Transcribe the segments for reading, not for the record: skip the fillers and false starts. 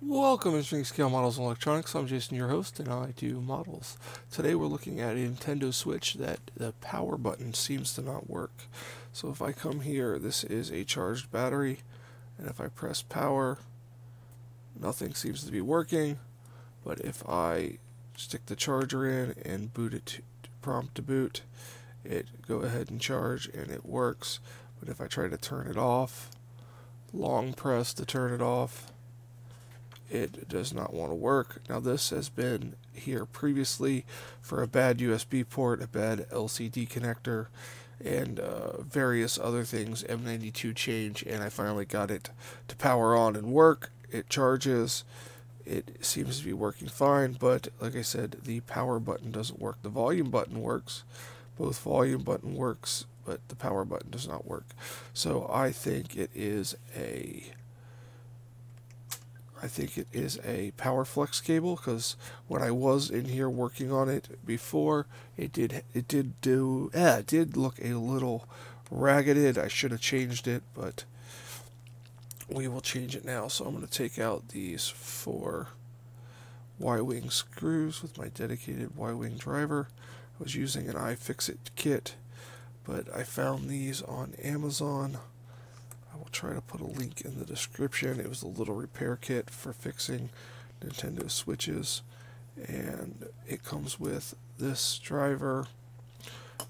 Welcome to String Scale Models and Electronics. I'm Jason, your host, and I do models. Today we're looking at a Nintendo Switch that the power button seems to not work. So if I come here, this is a charged battery, and if I press power, nothing seems to be working. But if I stick the charger in and boot it to prompt to boot, it go ahead and charge and it works. But if I try to turn it off, long press to turn it off, it does not want to work. Now this has been here previously for a bad USB port, a bad LCD connector, and various other things, M92 change, and I finally got it to power on and work. It charges. It seems to be working fine, but like I said, the power button doesn't work. The volume button works. Both volume button works, but the power button does not work. So I think it is a power flex cable, because when I was in here working on it before, it did look a little raggeded. I should have changed it, but we will change it now. So I'm going to take out these 4 Y-Wing screws with my dedicated Y-Wing driver. I was using an iFixit kit, but I found these on Amazon. I will try to put a link in the description. It was a little repair kit for fixing Nintendo Switches, and it comes with this driver,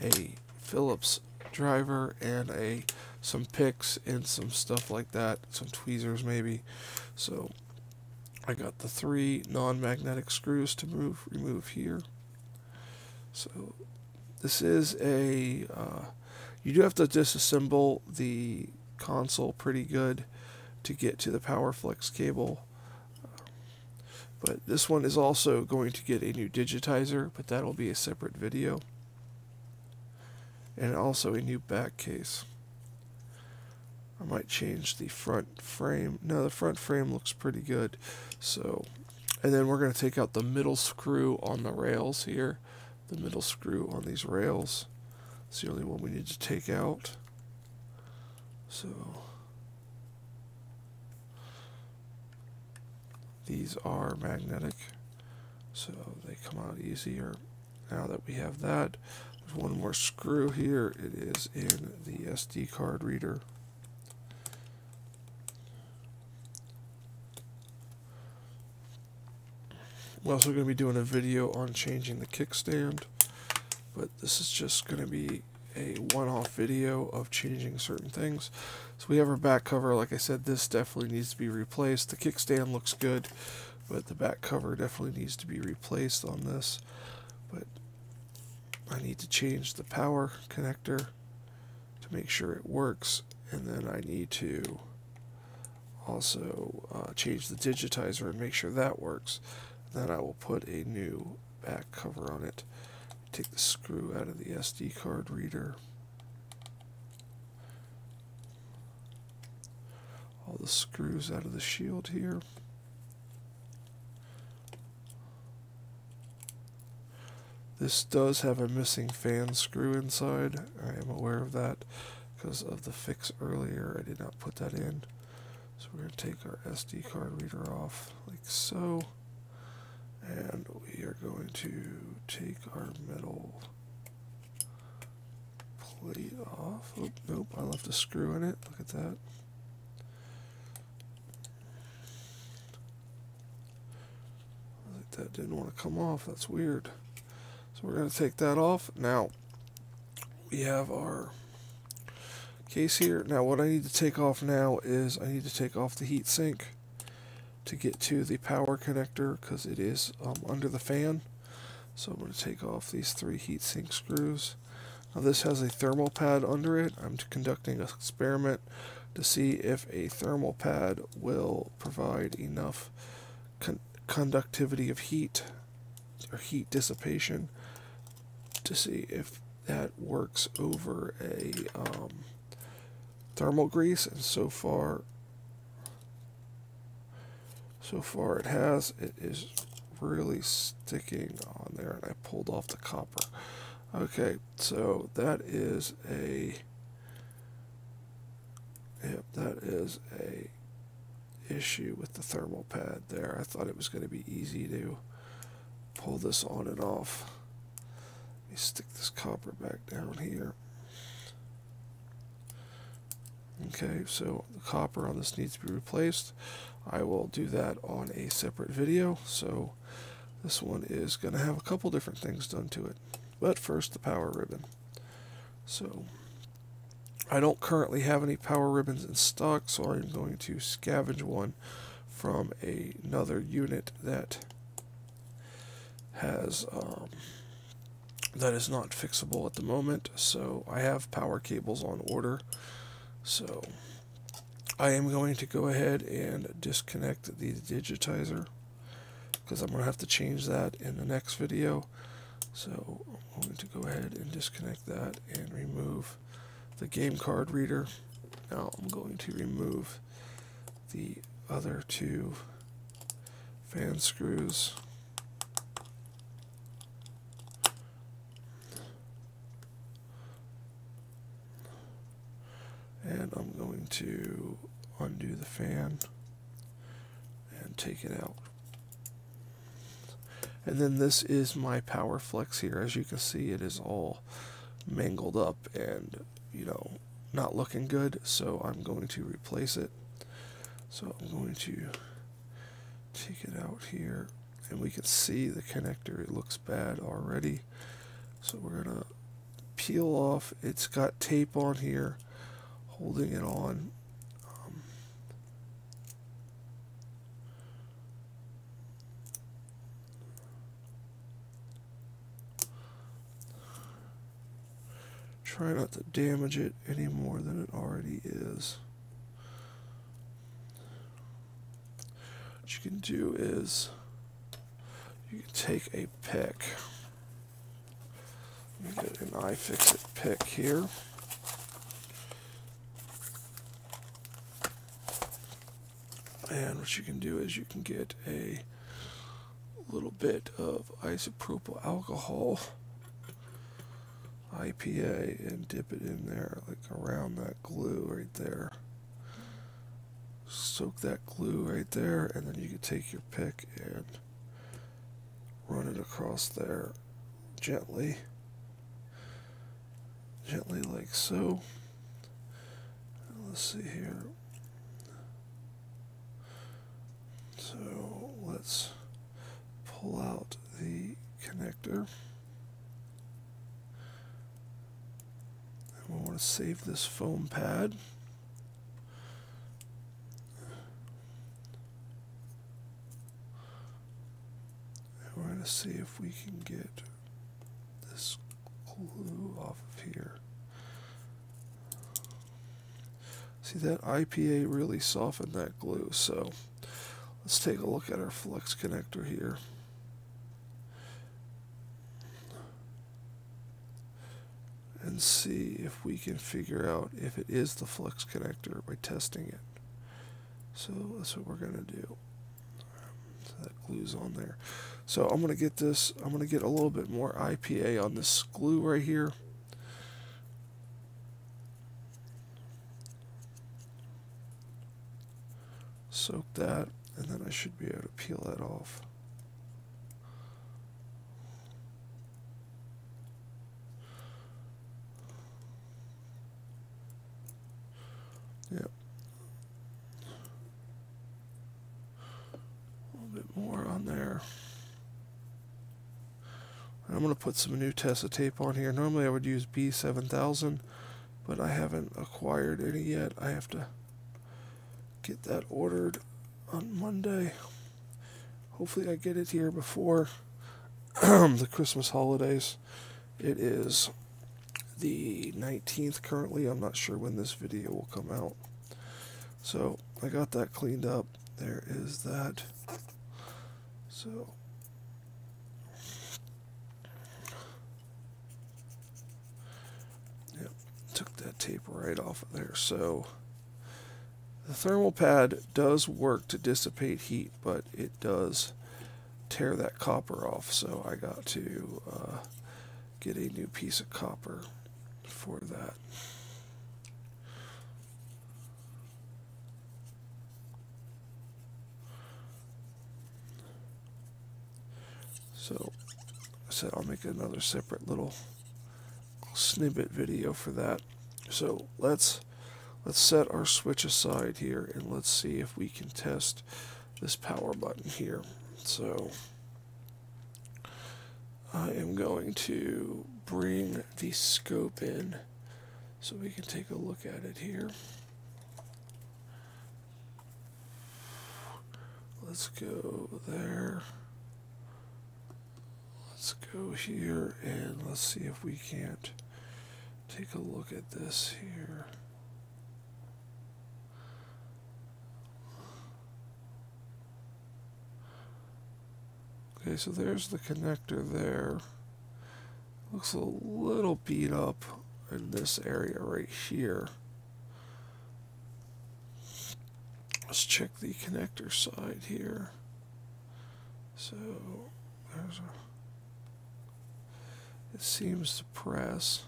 a Phillips driver, and some picks and some stuff like that, some tweezers maybe. So I got the 3 non-magnetic screws to remove here. So this is a you do have to disassemble the console pretty good to get to the PowerFlex cable, but this one is also going to get a new digitizer, but that'll be a separate video, and also a new back case. I might change the front frame. No, the front frame looks pretty good. So, and then we're going to take out the middle screw on the rails here. The middle screw on these rails. It's the only one we need to take out. So these are magnetic, so they come out easier now that we have that. There's one more screw here. It is in the SD card reader. We're also going to be doing a video on changing the kickstand, but this is just going to be a one-off video of changing certain things. So we have our back cover. Like I said, this definitely needs to be replaced. The kickstand looks good, but the back cover definitely needs to be replaced on this. But I need to change the power connector to make sure it works, and then I need to also change the digitizer and make sure that works. Then I will put a new back cover on it. Take the screw out of the SD card reader. All the screws out of the shield here. This does have a missing fan screw inside. I am aware of that because of the fix earlier. I did not put that in. So we're going to take our SD card reader off like so. And we are going to take our metal plate off. Oh, nope, I left a screw in it. Look at that. That didn't want to come off. That's weird. So we're going to take that off. Now, we have our case here. Now, what I need to take off now is I need to take off the heatsink to get to the power connector, because it is under the fan. So I'm going to take off these 3 heatsink screws. Now this has a thermal pad under it. I'm conducting an experiment to see if a thermal pad will provide enough conductivity of heat or heat dissipation to see if that works over a thermal grease, and so far it has. It is really sticking on there, and I pulled off the copper. Okay, so that is a issue with the thermal pad there. I thought it was going to be easy to pull this on and off. Let me stick this copper back down here. Okay, so the copper on this needs to be replaced. I will do that on a separate video. So this one is going to have a couple different things done to it. But first, the power ribbon. So I don't currently have any power ribbons in stock, so I'm going to scavenge one from another unit that has that is not fixable at the moment. So I have power cables on order. So I am going to go ahead and disconnect the digitizer, because I'm going to have to change that in the next video. So I'm going to go ahead and disconnect that and remove the game card reader. Now I'm going to remove the other two fan screws. And I'm going to undo the fan and take it out. And then this is my power flex here. As you can see, it is all mangled up and, you know, not looking good. So I'm going to replace it. So I'm going to take it out here. And we can see the connector. It looks bad already. So we're going to peel off. It's got tape on here holding it on. Try not to damage it any more than it already is. What you can do is you can take a pick. You get an iFixit pick here. And what you can do is you can get a little bit of isopropyl alcohol, IPA, and dip it in there, like around that glue right there. Soak that glue right there, and then you can take your pick and run it across there gently. Gently, like so. And let's see here. So let's pull out the connector. I want to save this foam pad. And we're going to see if we can get this glue off of here. See, that IPA really softened that glue. So let's take a look at our flex connector here. And see if we can figure out if it is the flex connector by testing it. So that's what we're going to do. So that glue's on there. So I'm going to get this, I'm going to get a little bit more IPA on this glue right here. Soak that, and then I should be able to peel that off. Yep. A little bit more on there. I'm going to put some new Tessa tape on here. Normally I would use B7000, but I haven't acquired any yet. I have to get that ordered on Monday. Hopefully I get it here before the Christmas holidays. It is the 19th currently. I'm not sure when this video will come out. So I got that cleaned up. There is that. So yep, took that tape right off of there. So the thermal pad does work to dissipate heat, but it does tear that copper off. So I got to get a new piece of copper for that. So I said I'll make another separate little snippet video for that. So let's set our switch aside here, and let's see if we can test this power button here. So I am going to bring the scope in so we can take a look at it here. Let's go there. Let's go here, and let's see if we can't take a look at this here. Okay, so there's the connector there. Looks a little beat up in this area right here. Let's check the connector side here. So there's a, it seems to press,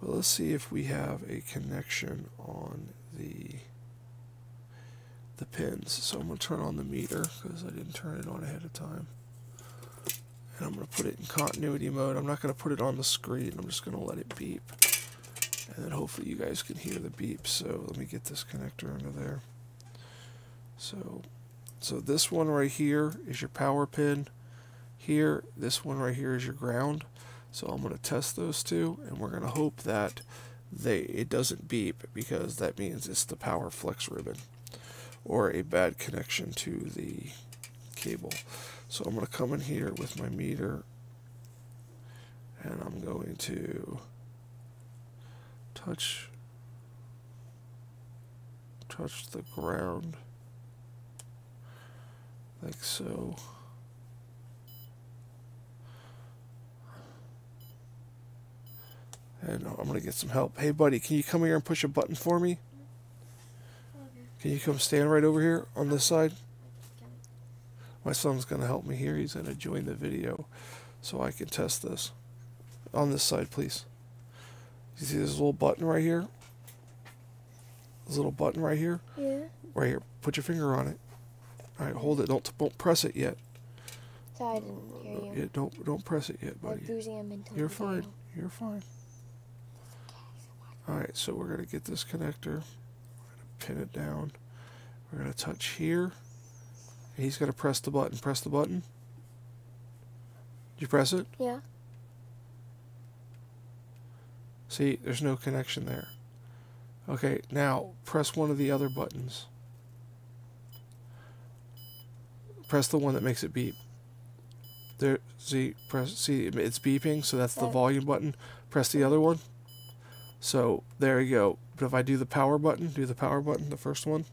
but let's see if we have a connection on the pins. So I'm going to turn on the meter because I didn't turn it on ahead of time. And I'm going to put it in continuity mode. I'm not going to put it on the screen. I'm just going to let it beep. And then hopefully you guys can hear the beep. So let me get this connector under there. So this one right here is your power pin. Here, this one right here is your ground. So I'm going to test those two, and we're going to hope that it doesn't beep, because that means it's the power flex ribbon or a bad connection to the cable. So I'm going to come in here with my meter, and I'm going to touch the ground like so. And I'm going to get some help. Hey buddy, can you come here and push a button for me? Can you come stand right over here on this side? My son's going to help me here. He's going to join the video so I can test this. On this side, please. You see this little button right here? This little button right here? Yeah. Right here. Put your finger on it. All right, hold it. Don't press it yet. Sorry, I didn't hear you. Yeah, don't press it yet, buddy. You're fine. You're fine. All right, so we're going to get this connector. Pin it down. We're going to touch here, and he's going to press the button. Press the button. Did you press it? Yeah. See, there's no connection there. Okay, now press one of the other buttons. Press the one that makes it beep. There, see, see, it's beeping, so that's the volume button. Press the other one. So there you go. But if I do the power button, the first one,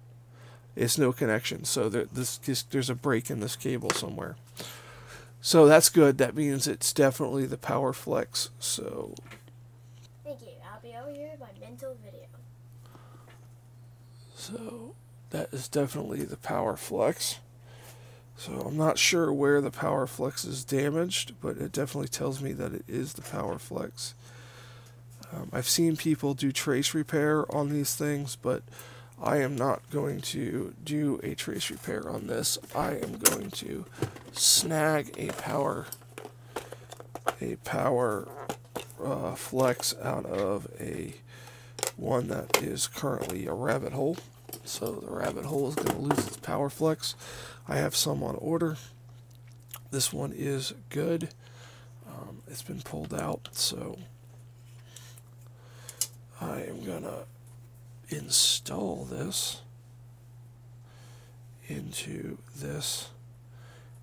it's no connection. So there's a break in this cable somewhere. So that's good. That means it's definitely the power flex. So thank you. I'll be over here with my mental video. So that is definitely the power flex. So I'm not sure where the power flex is damaged, but it definitely tells me that it is the power flex. I've seen people do trace repair on these things, but I am not going to do a trace repair on this. I am going to snag a power flex out of one that is currently a rabbit hole. So the rabbit hole is going to lose its power flex. I have some on order. This one is good. It's been pulled out, so I am going to install this into this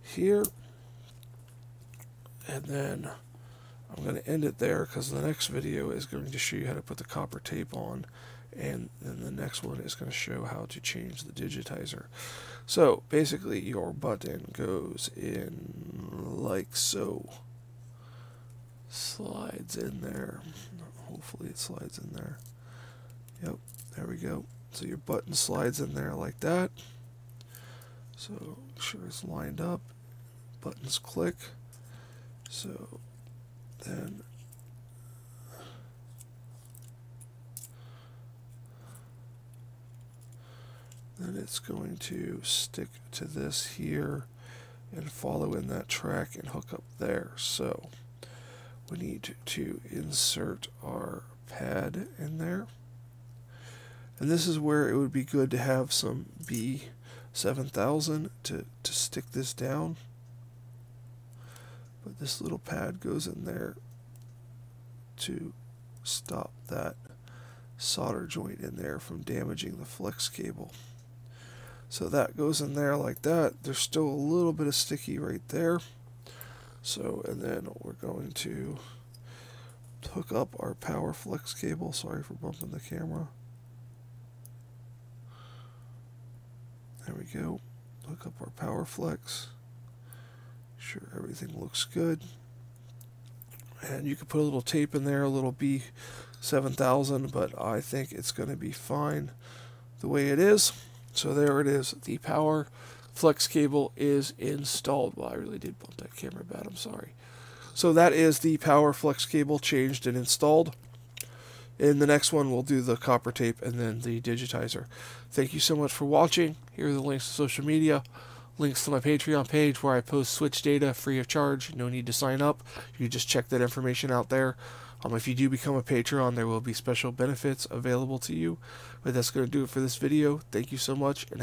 here, and then I'm going to end it there, because the next video is going to show you how to put the copper tape on, and then the next one is going to show how to change the digitizer. So basically your button goes in like so, slides in there. Hopefully it slides in there. Yep, there we go. So your button slides in there like that. So make sure it's lined up. Buttons click. So then it's going to stick to this here. and follow in that track and hook up there. So we need to insert our pad in there. And this is where it would be good to have some B7000 to stick this down. But this little pad goes in there to stop that solder joint in there from damaging the flex cable. So that goes in there like that. There's still a little bit of sticky right there. So, and then we're going to hook up our power flex cable. Sorry for bumping the camera. There we go. Hook up our power flex. Sure, everything looks good. And you could put a little tape in there, a little B7000, but I think it's going to be fine the way it is. So there it is. The power flex cable is installed. Well, I really did bump that camera bad. I'm sorry. So that is the power flex cable changed and installed. In the next one, we'll do the copper tape and then the digitizer. Thank you so much for watching. Here are the links to social media, links to my Patreon page where I post Switch data free of charge. No need to sign up. You just check that information out there. If you do become a Patreon, there will be special benefits available to you. But that's going to do it for this video. Thank you so much, and